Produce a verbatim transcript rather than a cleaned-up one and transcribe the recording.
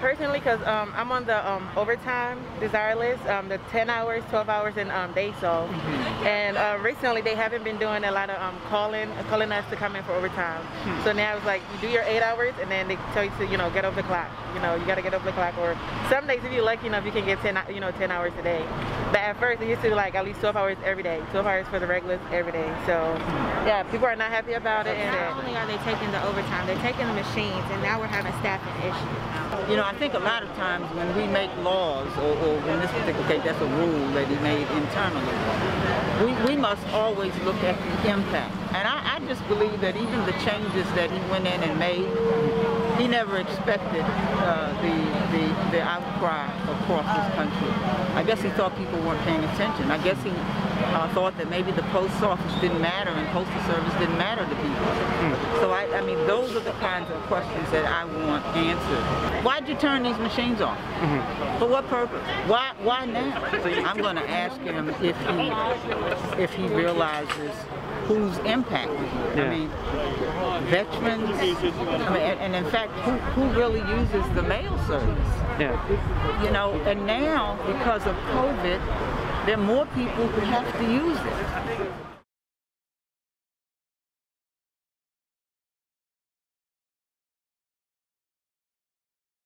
Personally, because um, I'm on the um, overtime desire list, um, the ten hours, twelve hours, and um, day so. Mm-hmm. And uh, recently, they haven't been doing a lot of um, calling, calling us to come in for overtime. Mm-hmm. So now it's like you do your eight hours, and then they tell you to, you know, get off the clock. You know, you gotta get off the clock. Or some days, if you're lucky enough, you can get ten, you know, ten hours a day. But at first, they used to like at least twelve hours every day, twelve hours for the regulars every day. So yeah, people are not happy about it. And not only are they taking the overtime, they're taking the machines, and now we're having staffing issues. You know, I think a lot of times when we make laws, or, or in this particular case, that's a rule that he made internally, we, we must always look at the impact. And I, I just believe that even the changes that he went in and made, he never expected uh, the, the, the outcry across this country. I guess he thought people weren't paying attention. I guess he uh, thought that maybe the post office didn't matter and postal service didn't matter to people. Mm. So, I, I mean, those are the kinds of questions that I want answered. Why'd you turn these machines off? Mm-hmm. For what purpose? Why why now? I'm going to ask him if he if he realizes whose impact. Yeah. I mean, veterans. I mean, and, and in fact, who, who really uses the mail service? Yeah. You know, and now because of COVID, there are more people who have to use it.